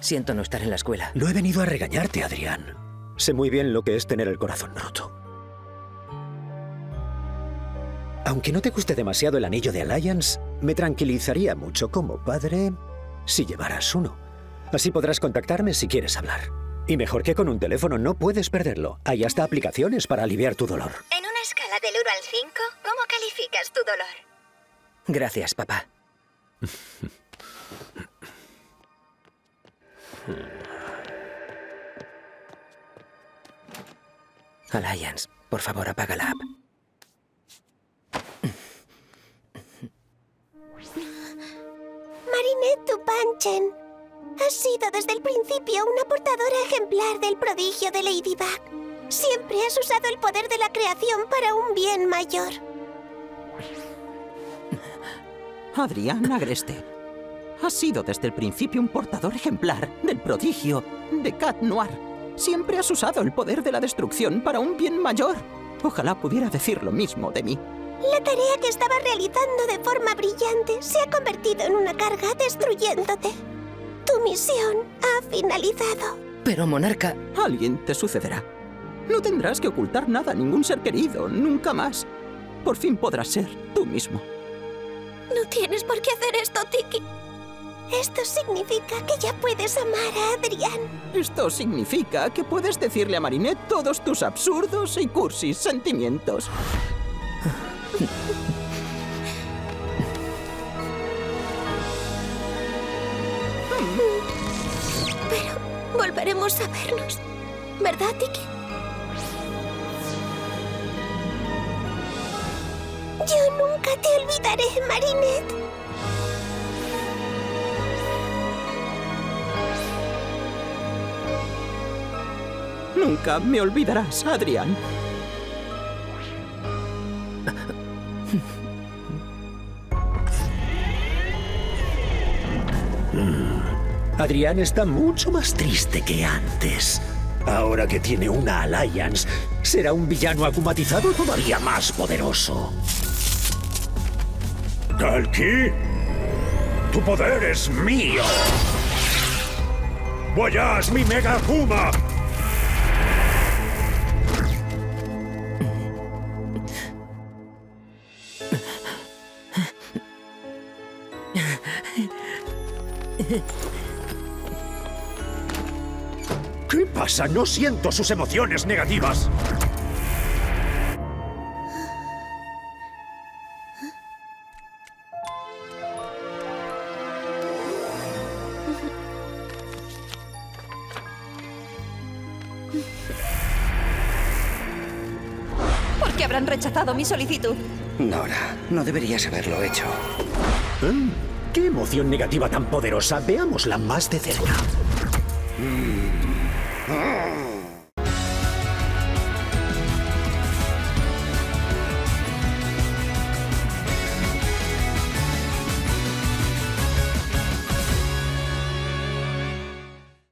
Siento no estar en la escuela. No he venido a regañarte, Adrián. Sé muy bien lo que es tener el corazón roto. Aunque no te guste demasiado el anillo de Alliance, me tranquilizaría mucho como padre si llevaras uno. Así podrás contactarme si quieres hablar. Y mejor que con un teléfono, no puedes perderlo. Hay hasta aplicaciones para aliviar tu dolor. En una escala del 1 al 5, ¿cómo calificas tu dolor? Gracias, papá. Alliance, por favor, apaga la app. Marinette Dupain-Cheng, has sido desde el principio una portadora ejemplar del prodigio de Ladybug. Siempre has usado el poder de la creación para un bien mayor. Adrien Agreste, has sido desde el principio un portador ejemplar del prodigio de Cat Noir. Siempre has usado el poder de la destrucción para un bien mayor. Ojalá pudiera decir lo mismo de mí. La tarea que estaba realizando de forma brillante se ha convertido en una carga destruyéndote. Tu misión ha finalizado. Pero, monarca... Alguien te sucederá. No tendrás que ocultar nada a ningún ser querido, nunca más. Por fin podrás ser tú mismo. No tienes por qué hacer esto, Tikki. Esto significa que ya puedes amar a Adrián. Esto significa que puedes decirle a Marinette todos tus absurdos y cursis sentimientos. Pero volveremos a vernos, ¿verdad, Tikki? Yo nunca te olvidaré, Marinette. Nunca me olvidarás, Adrián. Adrián está mucho más triste que antes. Ahora que tiene una Alliance, será un villano acumatizado todavía más poderoso. ¿Tikki? ¡Tu poder es mío! ¡Voyage, mi mega Akuma! ¿Qué pasa? No siento sus emociones negativas. ¿Por qué habrán rechazado mi solicitud? Nora, no deberías haberlo hecho. ¿Qué emoción negativa tan poderosa? Veámosla más de cerca.